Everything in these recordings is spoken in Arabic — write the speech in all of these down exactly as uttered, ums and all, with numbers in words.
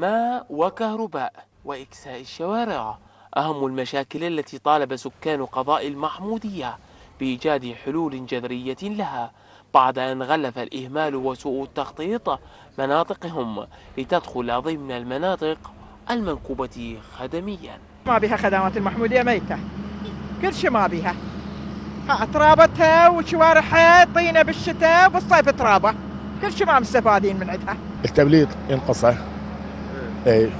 ماء وكهرباء وإكساء الشوارع أهم المشاكل التي طالب سكان قضاء المحمودية بإيجاد حلول جذرية لها بعد أن غلف الإهمال وسوء التخطيط مناطقهم لتدخل ضمن المناطق المنكوبة خدميا. ما بها خدمات المحمودية، ميتة، كل شيء ما بها، ترابتها وشوارعها طينة بالشتاء والصيف ترابة، كل شيء ما مستفادين من عندها. التبليط ينقصه، اي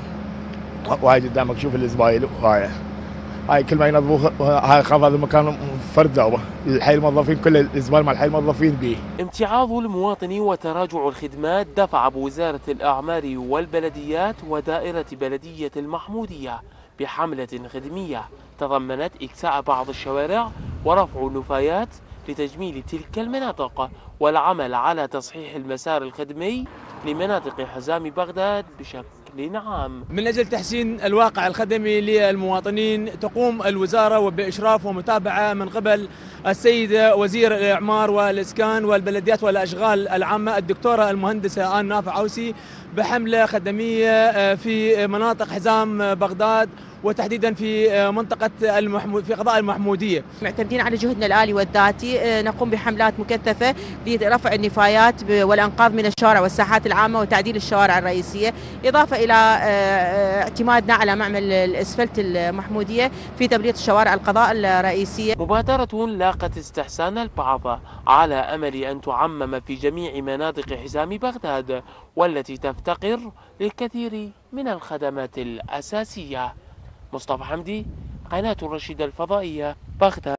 وايد قدامك، شوف الزبايل هاي هاي كل ما ينظفوه، هاي خاف هذا المكان فرد الحي الموظفين، كل الزبال مال الحي الموظفين به. امتعاض المواطن وتراجع الخدمات دفع بوزارة الأعمار والبلديات ودائرة بلدية المحمودية بحملة خدمية تضمنت إكساء بعض الشوارع ورفع النفايات لتجميل تلك المناطق والعمل على تصحيح المسار الخدمي لمناطق حزام بغداد بشكل عام. من أجل تحسين الواقع الخدمي للمواطنين تقوم الوزارة وبإشراف ومتابعة من قبل السيدة وزير الإعمار والإسكان والبلديات والأشغال العامة الدكتورة المهندسة آن نافع أوسي بحملة خدمية في مناطق حزام بغداد وتحديدا في منطقة المحمود في قضاء المحمودية. معتمدين على جهدنا الآلي والذاتي نقوم بحملات مكثفة لرفع النفايات والأنقاض من الشوارع والساحات العامة وتعديل الشوارع الرئيسية، إضافة إلى اعتمادنا على معمل الإسفلت المحمودية في تبليط الشوارع القضاء الرئيسية. مبادرة لاقت استحسان البعض على أمل أن تعمم في جميع مناطق حزام بغداد والتي تفتقر للكثير من الخدمات الأساسية. مصطفى حمدي، قناة الرشيد الفضائية، بغداد.